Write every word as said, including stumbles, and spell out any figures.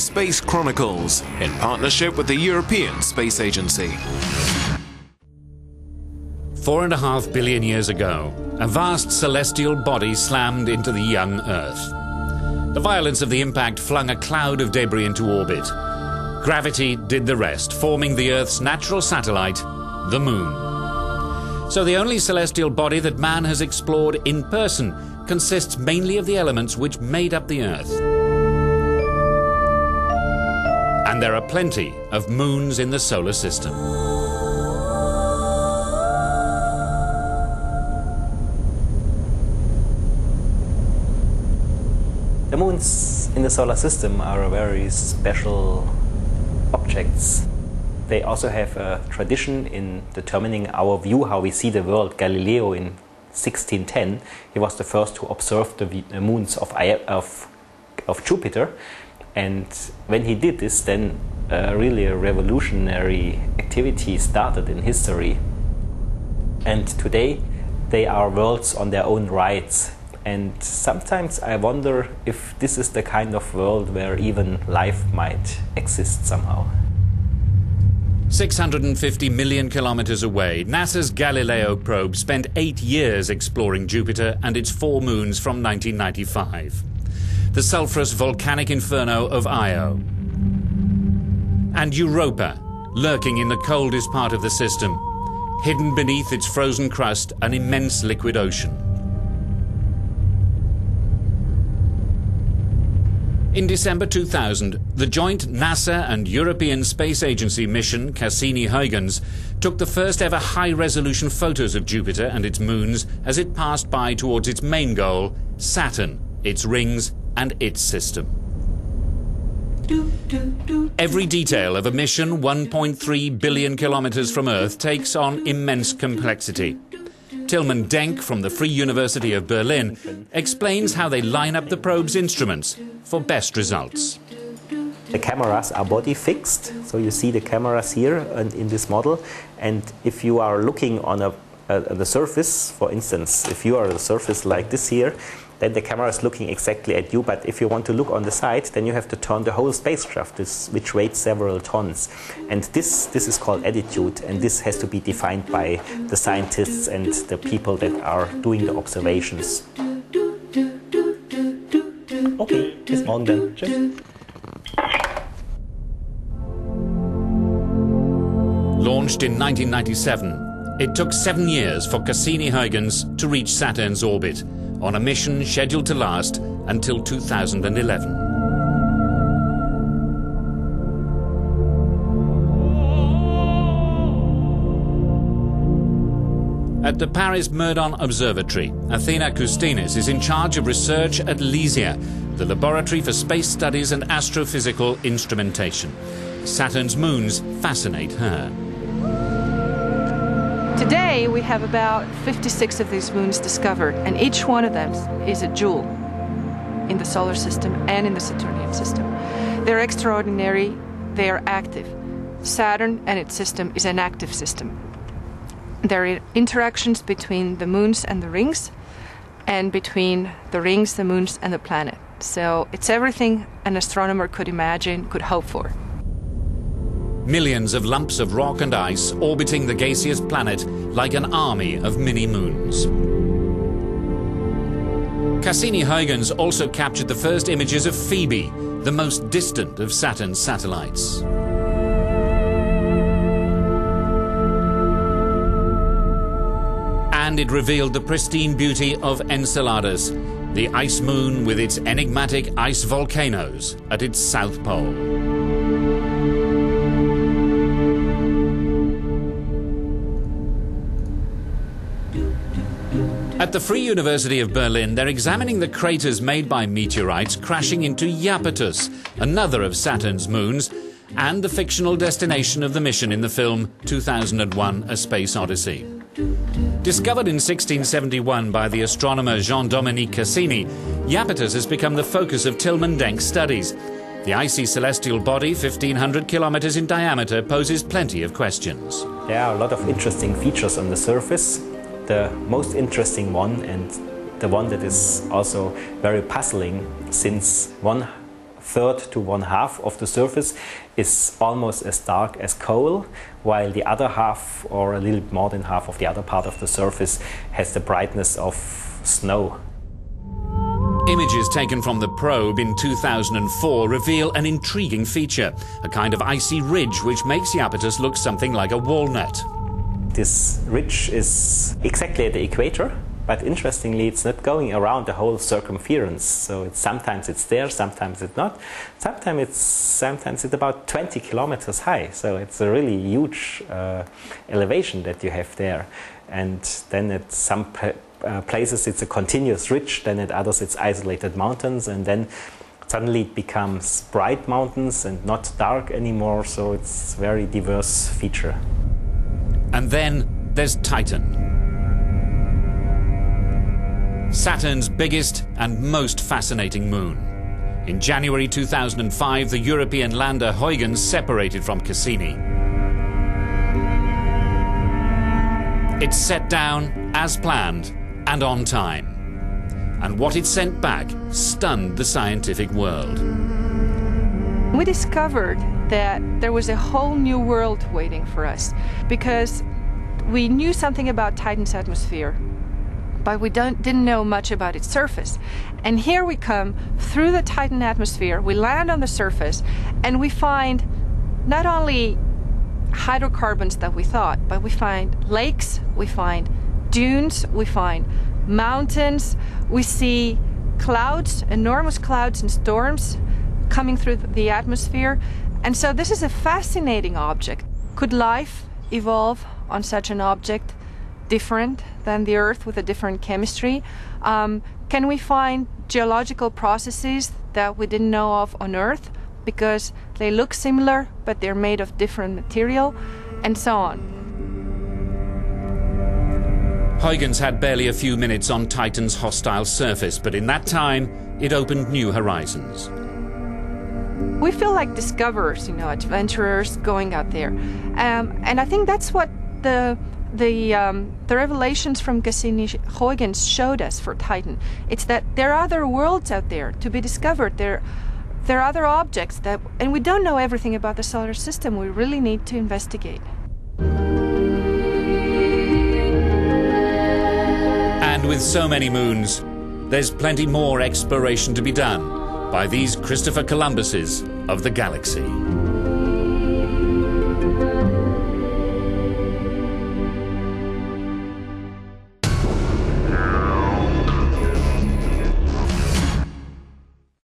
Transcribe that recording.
Space Chronicles, in partnership with the European Space Agency. Four and a half billion years ago, a vast celestial body slammed into the young Earth. The violence of the impact flung a cloud of debris into orbit. Gravity did the rest, forming the Earth's natural satellite, the Moon. So the only celestial body that man has explored in person consists mainly of the elements which made up the Earth. And there are plenty of moons in the solar system. The moons in the solar system are a very special objects. They also have a tradition in determining our view, how we see the world. Galileo in sixteen ten, he was the first to observe the moons of, of, of Jupiter, and when he did this, then uh, really a revolutionary activity started in history. And today they are worlds on their own rights. And sometimes I wonder if this is the kind of world where even life might exist somehow. six hundred fifty million kilometers away, NASA's Galileo probe spent eight years exploring Jupiter and its four moons from nineteen ninety-five. The sulfurous volcanic inferno of Io. And Europa, lurking in the coldest part of the system, hidden beneath its frozen crust, an immense liquid ocean. In December two thousand, the joint NASA and European Space Agency mission Cassini-Huygens took the first ever high-resolution photos of Jupiter and its moons as it passed by towards its main goal, Saturn, its rings and its system. Do, do, do, Every detail of a mission one point three billion kilometers from Earth takes on immense complexity. Tilman Denk from the Free University of Berlin explains how they line up the probe's instruments for best results. The cameras are body fixed, so you see the cameras here and in this model, and if you are looking on a, uh, the surface, for instance, if you are on the surface like this here, then the camera is looking exactly at you, but if you want to look on the side, then you have to turn the whole spacecraft, which weighs several tons. And this, this is called attitude, and this has to be defined by the scientists and the people that are doing the observations. Okay, bis morgen dann. Tschüss. Launched in nineteen ninety-seven, it took seven years for Cassini-Huygens to reach Saturn's orbit, on a mission scheduled to last until two thousand eleven. At the Paris-Meudon Observatory, Athena Coustenis is in charge of research at LESIA, the Laboratory for Space Studies and Astrophysical Instrumentation. Saturn's moons fascinate her. Today, we have about fifty-six of these moons discovered, and each one of them is a jewel in the solar system and in the Saturnian system. They're extraordinary, they are active. Saturn and its system is an active system. There are interactions between the moons and the rings, and between the rings, the moons, and the planet. So it's everything an astronomer could imagine, could hope for. Millions of lumps of rock and ice orbiting the gaseous planet like an army of mini-moons. Cassini-Huygens also captured the first images of Phoebe, the most distant of Saturn's satellites. And it revealed the pristine beauty of Enceladus, the ice moon with its enigmatic ice volcanoes at its south pole. At the Free University of Berlin, they're examining the craters made by meteorites crashing into Iapetus, another of Saturn's moons, and the fictional destination of the mission in the film two thousand one: A Space Odyssey. Discovered in sixteen seventy-one by the astronomer Jean-Dominique Cassini, Iapetus has become the focus of Tilman Denk's studies. The icy celestial body, fifteen hundred kilometers in diameter, poses plenty of questions. There are a lot of interesting features on the surface. The most interesting one, and the one that is also very puzzling, since one third to one half of the surface is almost as dark as coal, while the other half, or a little bit more than half of the other part of the surface, has the brightness of snow. Images taken from the probe in two thousand four reveal an intriguing feature, a kind of icy ridge which makes Iapetus look something like a walnut. This ridge is exactly at the equator, but interestingly it's not going around the whole circumference. So it's, sometimes it's there, sometimes it's not. Sometimes it's, sometimes it's about twenty kilometers high, so it's a really huge uh, elevation that you have there. And then at some Uh, places it's a continuous ridge, then at others it's isolated mountains, and then suddenly it becomes bright mountains and not dark anymore, so it's a very diverse feature. And then there's Titan, Saturn's biggest and most fascinating moon. In January two thousand five, the European lander Huygens separated from Cassini. It's set down as planned and on time. And what it sent back stunned the scientific world. We discovered that there was a whole new world waiting for us, because we knew something about Titan's atmosphere, but we don't, didn't know much about its surface. And here we come through the Titan atmosphere, we land on the surface, and we find not only hydrocarbons that we thought, but we find lakes, we find dunes, we find mountains, we see clouds, enormous clouds and storms coming through the atmosphere. And so this is a fascinating object. Could life evolve on such an object, different than the Earth, with a different chemistry? Um, can we find geological processes that we didn't know of on Earth, because they look similar but they're made of different material, and so on. Huygens had barely a few minutes on Titan's hostile surface, but in that time, it opened new horizons. We feel like discoverers, you know, adventurers going out there. Um, and I think that's what the, the, um, the revelations from Cassini-Huygens showed us for Titan. It's that there are other worlds out there to be discovered. There, there are other objects that, and we don't know everything about the solar system. We really need to investigate. And with so many moons, there's plenty more exploration to be done by these Christopher Columbuses of the galaxy.